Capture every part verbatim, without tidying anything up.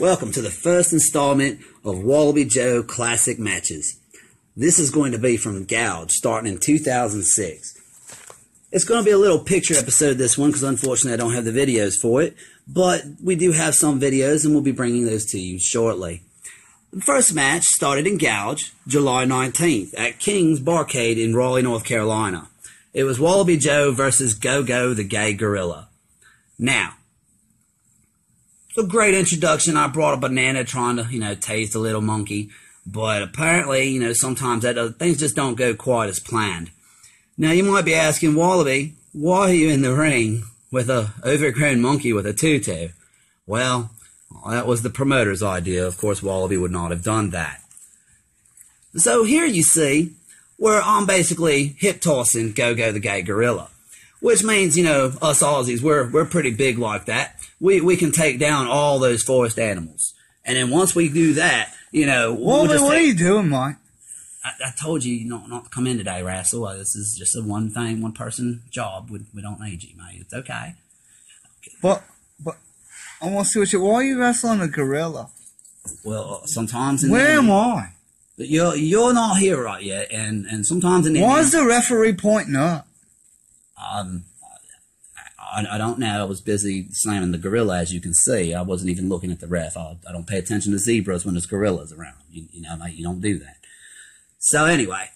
Welcome to the first installment of Wallabee Joe Classic Matches. This is going to be from G O U G E starting in two thousand six. It's going to be a little picture episode this one because unfortunately I don't have the videos for it, but we do have some videos and we'll be bringing those to you shortly. The first match started in G O U G E July nineteenth at King's Barcade in Raleigh, North Carolina. It was Wallabee Joe versus GoGo the Gay Gorilla. Now, a great introduction. I brought a banana trying to, you know, taste a little monkey, but apparently, you know, sometimes that uh, things just don't go quite as planned. Now, you might be asking, Wallabee, why are you in the ring with a overgrown monkey with a tutu? Well, that was the promoter's idea. Of course, Wallabee would not have done that. So here you see where I'm basically hip-tossing GoGo the Gay Gorilla, which means, you know, us Aussies, we're, we're pretty big like that. We, we can take down all those forest animals. And then once we do that, you know... Well, we'll just what take, are you doing, Mike? I, I told you not, not to come in today, Russell. This is just a one thing, one person job. We, we don't need you, mate. It's okay. But... I want to see what you... Why are you wrestling a gorilla? Well, sometimes... In Where the, am I? You're, you're not here right yet, and, and sometimes... in the Why end, is the referee pointing up? Um, I, I don't know. I was busy slamming the gorilla, as you can see. I wasn't even looking at the ref. I, I don't pay attention to zebras when there's gorillas around. You, you know, mate, you don't do that. So, anyway,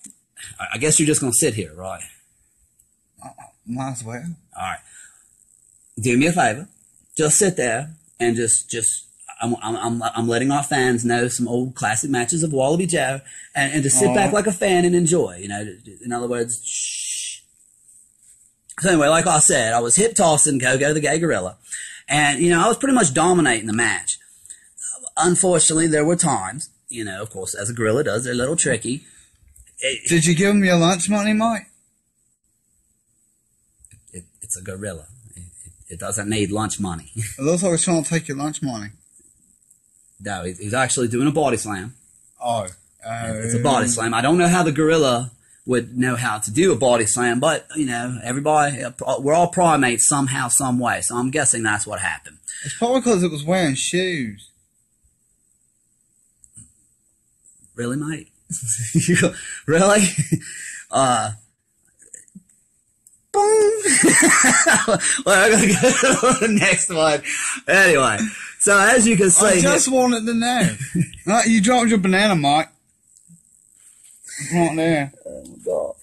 I guess you're just going to sit here, right? I, I might as well. All right. Do me a favor. Just sit there and just, just. I'm, I'm, I'm letting our fans know some old classic matches of Wallabee Joe, and, and just sit Aww. back like a fan and enjoy. You know, in other words, shh. So anyway, like I said, I was hip tossing GoGo the Gay Gorilla, and you know, I was pretty much dominating the match. Unfortunately, there were times, you know, of course, as a gorilla does, they're a little tricky. It, Did you give him your lunch money, Mike? It, it's a gorilla. It doesn't need lunch money. It looks like it's trying to take your lunch money. No, he's actually doing a body slam. Oh. Uh, it's a body slam. I don't know how the gorilla would know how to do a body slam, but, you know, everybody, we're all primates somehow, some way, so I'm guessing that's what happened. It's probably because it was wearing shoes. Really, mate? Really? Uh... Boom. Well, I'm going to go to the next one. Anyway, so as you can see... I just here, wanted to know. Right, you dropped your banana, Mike. Right there. Oh, my God.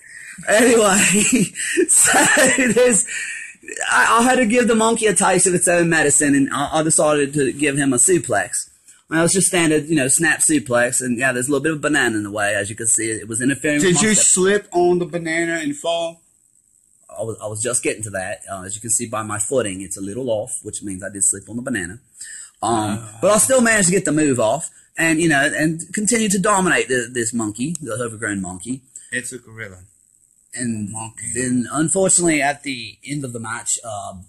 Anyway, so there's... I, I had to give the monkey a taste of its own medicine, and I, I decided to give him a suplex. Well, it's just standard, you know, snap suplex, and yeah, there's a little bit of banana in the way, as you can see. It was interfering Did with you slip on the banana and fall? I was, I was just getting to that. Uh, as you can see by my footing, it's a little off, which means I did sleep on the banana. Um, uh, but I still managed to get the move off and, you know, and continue to dominate the, this monkey, the overgrown monkey. It's a gorilla. And monkey. Then, unfortunately, at the end of the match, um,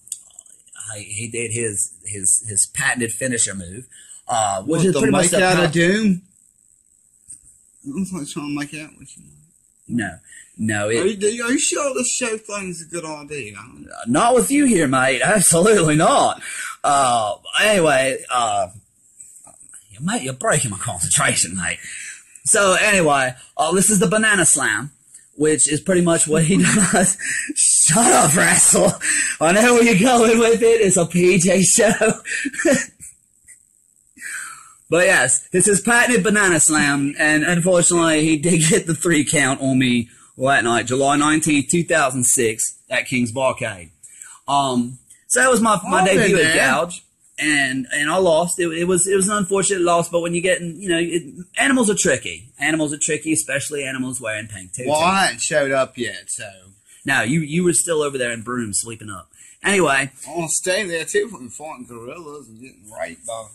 I, he did his, his, his patented finisher move. Uh, which what, is the pretty much the out of doom? It looks like something like that, which you know. No, no. It, are, you, are you sure the show thing's a good idea? Not with you here, mate. Absolutely not. Uh, anyway, uh, mate, you're breaking my concentration, mate. So anyway, uh, this is the banana slam, which is pretty much what he does. Shut up, Russell. I know where you're going with it. It's a P J show. But yes, it's his patented banana slam, and unfortunately he did get the three count on me that night, July nineteenth, two thousand six, at King's Barcade. Um, so that was my, my oh, debut man. at G O U G E, and, and I lost. It, it was it was an unfortunate loss, but when you get, in, you know, it, animals are tricky. Animals are tricky, especially animals wearing pink tutus. Well, I hadn't showed up yet, so. No, you, you were still over there in Broome sleeping up. Anyway. I want to stay there too from fighting gorillas and getting raped by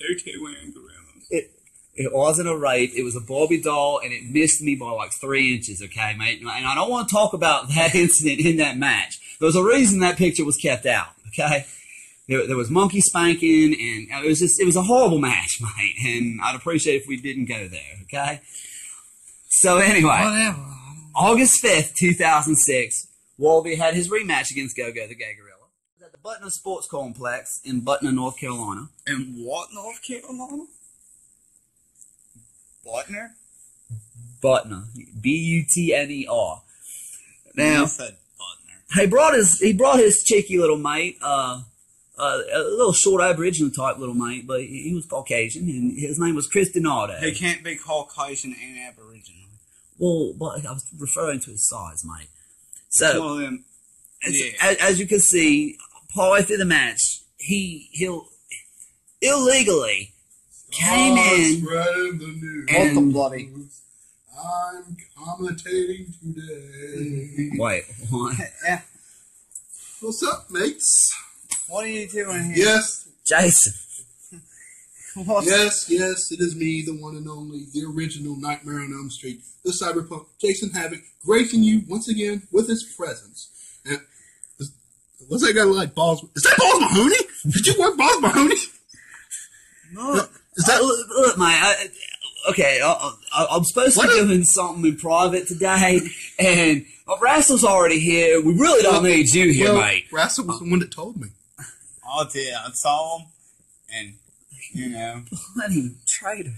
Tutu wearing gorillas. It, it wasn't a rape. It was a Barbie doll, and it missed me by like three inches, okay, mate? And I don't want to talk about that incident in that match. There was a reason that picture was kept out, okay? There, there was monkey spanking, and it was just, it was a horrible match, mate. And I'd appreciate it if we didn't go there, okay? So anyway, Whatever. August fifth, two thousand six, Wallabee had his rematch against GoGo the Gay Gorilla. Butner Sports Complex in Butner, North Carolina. In what, North Carolina? Butner? Butner. B U T N E R. Now, I said Butner. He brought his he brought his cheeky little mate, uh, uh, a little short Aboriginal type little mate, but he was Caucasian, and his name was Chris DiNardo. He can't be Caucasian and Aboriginal. Well, but I was referring to his size, mate. So, well, um, as, yeah. as, as you can see, partway through the match, he he'll illegally came in the and the bloody. I'm commentating today. Wait, what? What's up, mates? What are you doing here? Yes, Jason. What's yes, yes, it is me, the one and only, the original Nightmare on Elm Street, the cyberpunk, Jason Havoc, gracing you once again with his presence. And is, what's that guy like? Balls? Is that Balls Mahoney? Did you work Balls Mahoney? No. Is that I, look, look, mate? I, okay, I, I, I'm supposed to be doing something in private today, and well, Russell's already here. We really don't well, need you here, well, mate. Russell was uh, the one that told me. Oh dear, I saw him, and. You know, bloody traitor.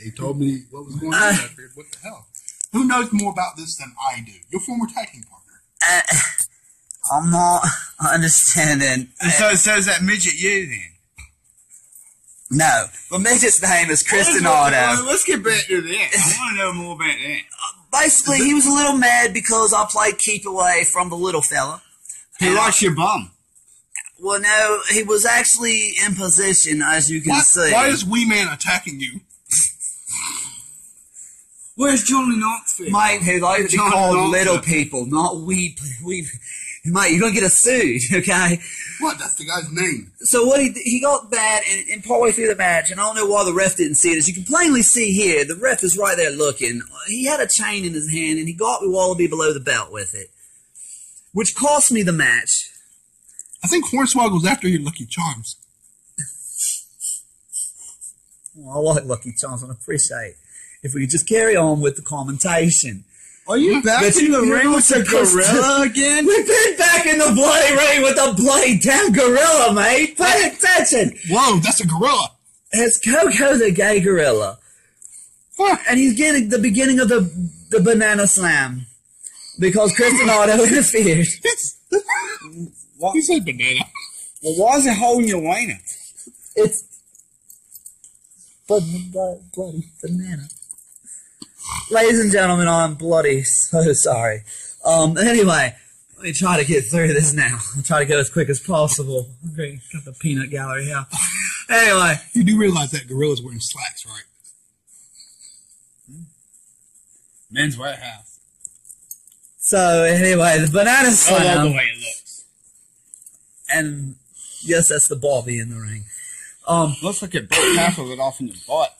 He told me what was going on. I, I figured, what the hell? Who knows more about this than I do? Your former tag team partner. Uh, I'm not understanding. And so, so is that midget you then? No, the midget's name is Kristen Otto. Let's get back to that. I want to know more about that. Uh, basically, he was a little mad because I played keep away from the little fella. He likes your bum. Well, no, he was actually in position, as you can why, see. Why is Wee Man attacking you? Where's Johnny Knoxville? Mate, who like to be called little people, not wee, wee. Mate, you're going to get us sued, okay? What? That's the guy's name. So what he he got bad and, and partway through the match, and I don't know why the ref didn't see it. As you can plainly see here, the ref is right there looking. He had a chain in his hand, and he got the Wallabee below the belt with it, which cost me the match. I think Hornswoggle's after your Lucky Charms. Well, I like Lucky Charms, and I appreciate it. If we could just carry on with the commentation. Are you back but in the ring with the gorilla again? We've been back in the bloody ring with the bloody damn gorilla, mate. Pay attention. Whoa, that's a gorilla. It's GoGo the Gay Gorilla. Fuck. And he's getting the beginning of the, the banana slam because Kristen Otto interfered. What? You said banana. Well, why is it holding your wiener? It's bloody banana. Ladies and gentlemen, I'm bloody so sorry. Um, anyway, let me try to get through this now. I'll try to go as quick as possible. Okay, got the peanut gallery here. Anyway. You do realize that gorilla's wearing slacks, right? Hmm. Men's warehouse. So, anyway, the banana slam. I love the way it looks. And yes, that's the Bobby in the ring. Um, Looks like it broke half of it off in the butt.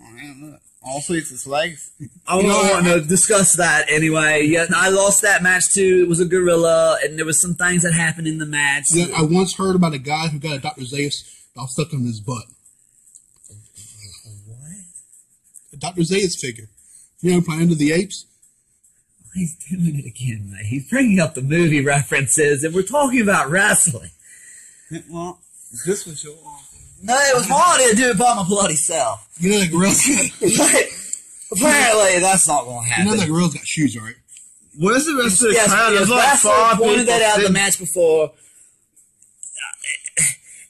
Oh, man, look. Also, it's his legs. I don't want to discuss that anyway. Yeah, I lost that match too. It was a gorilla, and there was some things that happened in the match. Yeah, I once heard about a guy who got a Doctor Zeus and stuck in his butt. What? A Doctor Zeus figure. You know, Planet of the Apes. He's doing it again, mate. He's bringing up the movie references, and we're talking about wrestling. Well, this was your... No, it was my idea to do it by my bloody self. You know the gorilla's apparently, that's not going to happen. You know the gorilla's got shoes, right? Where's the rest of the yes, crowd? There's like five people. Pointed that out in the match before.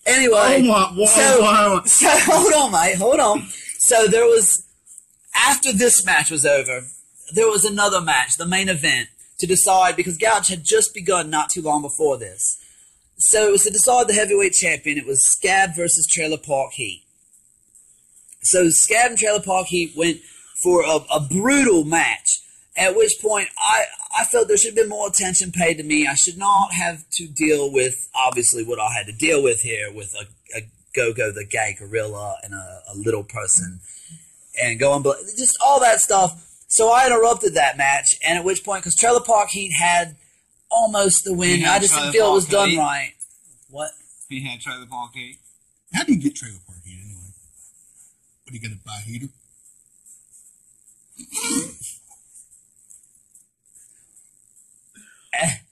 Anyway... Oh, my... Whoa, so, whoa. so, hold on, mate. Hold on. So, there was... After this match was over... There was another match, the main event, to decide, because G O U G E had just begun not too long before this. So it was to decide the heavyweight champion. It was Scab versus Trailer Park Heat. So Scab and Trailer Park Heat went for a, a brutal match, at which point I, I felt there should have been more attention paid to me. I should not have to deal with, obviously, what I had to deal with here with a, a GoGo the Gay Gorilla and a, a little person and going, just all that stuff. So I interrupted that match, and at which point, because Trailer Park Heat had almost the win, I just didn't feel it was done right. What? He had Trailer Park Heat. How do you get Trailer Park Heat anyway? What, are you going to buy a heater?